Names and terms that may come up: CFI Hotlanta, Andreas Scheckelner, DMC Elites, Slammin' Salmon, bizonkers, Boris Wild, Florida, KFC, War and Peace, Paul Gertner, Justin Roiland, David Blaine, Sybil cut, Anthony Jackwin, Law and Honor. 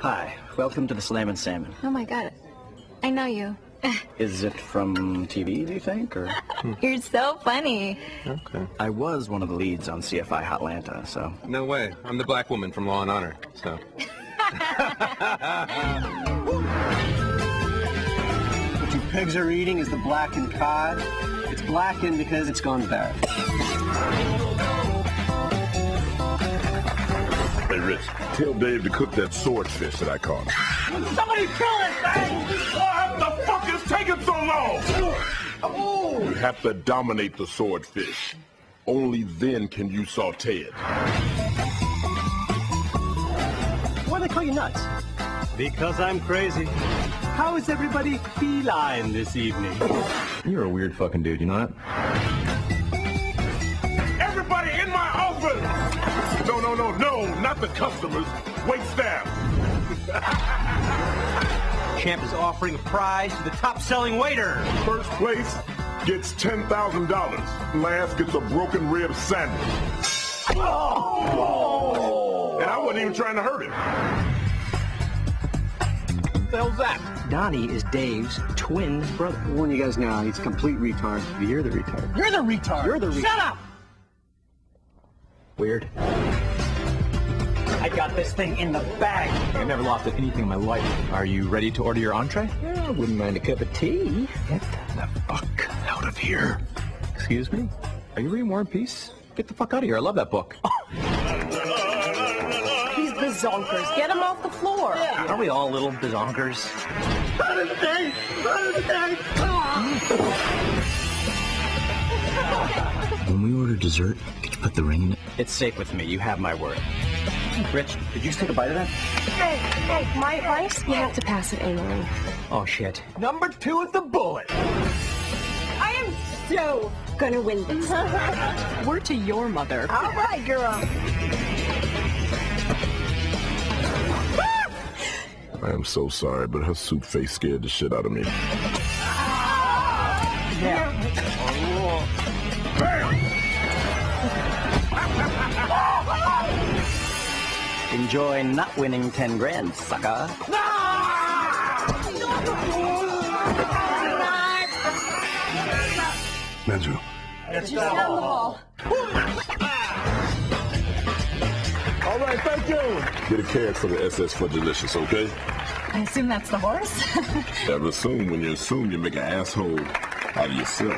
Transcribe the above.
Hi, welcome to the Slammin' Salmon. Oh my God, I know you. Is it from TV, do you think, or? You're so funny. Okay. I was one of the leads on CFI Hotlanta, so. No way. I'm the black woman from Law and Honor, so. What you pigs are eating is the blackened cod. It's blackened because it's gone bad. Hey, Rich, tell Dave to cook that swordfish that I caught. Somebody kill this thing! What the fuck is taking so long? Oh. You have to dominate the swordfish. Only then can you saute it. Why do they call you nuts? Because I'm crazy. How is everybody feline this evening? You're a weird fucking dude, you know that? Everybody in my office! No, no, no, no, not the customers. Wait, staff. Champ is offering a prize to the top-selling waiter. First place gets $10,000. Last gets a broken rib sandwich. Oh! And I wasn't even trying to hurt him. What the hell's that? Donnie is Dave's twin brother. I'm warning you guys now, he's a complete retard. You're the retard. You're the retard. You're the retard. Shut up! Weird. I got this thing in the bag. I never lost anything in my life. Are you ready to order your entree? I wouldn't mind a cup of tea. Get the fuck out of here. Excuse me? Are you reading War and Peace? Get the fuck out of here. I love that book. He's bizonkers. Get him off the floor. Yeah. Are we all little bizonkers? When we order dessert, could you put the ring in it? It's safe with me. You have my word. Rich, did you take a bite of that? Hey, my advice? You have to pass it anally. Oh, shit. Number two is the bullet. I am so gonna win this. Word to your mother. All right, girl. I am so sorry, but her soup face scared the shit out of me. Enjoy not winning 10 grand, sucker. No! Andrew. It's just down the ball. All right, thank you. Get a carrot for the SS for delicious, okay? I assume that's the horse? Never assume. When you assume, you make an asshole out of yourself.